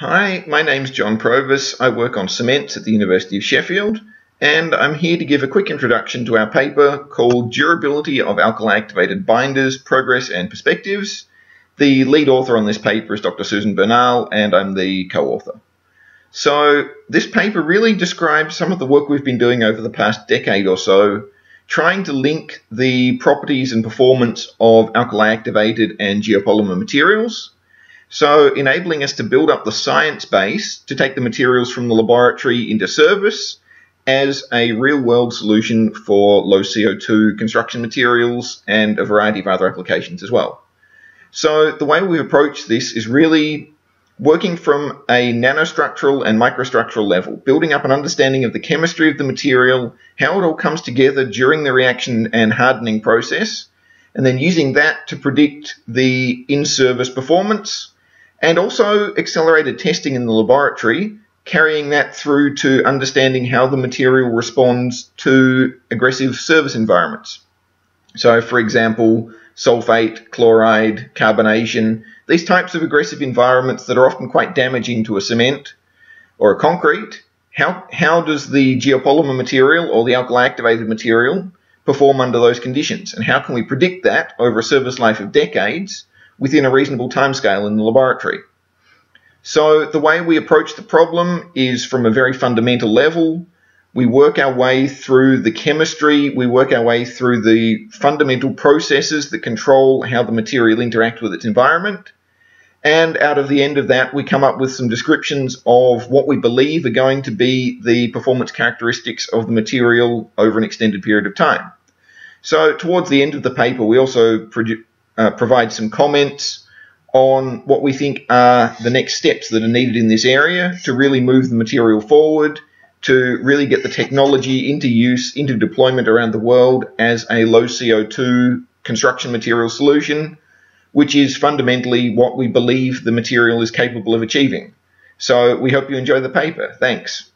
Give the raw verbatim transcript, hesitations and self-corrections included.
Hi, my name's John Provis. I work on cements at the University of Sheffield, and I'm here to give a quick introduction to our paper called Durability of Alkali-Activated Binders, Progress and Perspectives. The lead author on this paper is Doctor Susan Bernal, and I'm the co-author. So this paper really describes some of the work we've been doing over the past decade or so, trying to link the properties and performance of alkali-activated and geopolymer materials, so enabling us to build up the science base to take the materials from the laboratory into service as a real-world solution for low C O two construction materials and a variety of other applications as well. So the way we've approached this is really working from a nanostructural and microstructural level, building up an understanding of the chemistry of the material, how it all comes together during the reaction and hardening process, and then using that to predict the in-service performance, and also accelerated testing in the laboratory, carrying that through to understanding how the material responds to aggressive service environments. So, for example, sulfate, chloride, carbonation, these types of aggressive environments that are often quite damaging to a cement or a concrete. How, how does the geopolymer material or the alkali-activated material perform under those conditions? And how can we predict that over a service life of decades within a reasonable timescale in the laboratory? So the way we approach the problem is from a very fundamental level. We work our way through the chemistry, we work our way through the fundamental processes that control how the material interacts with its environment. And out of the end of that, we come up with some descriptions of what we believe are going to be the performance characteristics of the material over an extended period of time. So towards the end of the paper, we also produ- uh, provide some comments on what we think are the next steps that are needed in this area to really move the material forward, to really get the technology into use, into deployment around the world as a low C O two construction material solution, which is fundamentally what we believe the material is capable of achieving. So we hope you enjoy the paper. Thanks.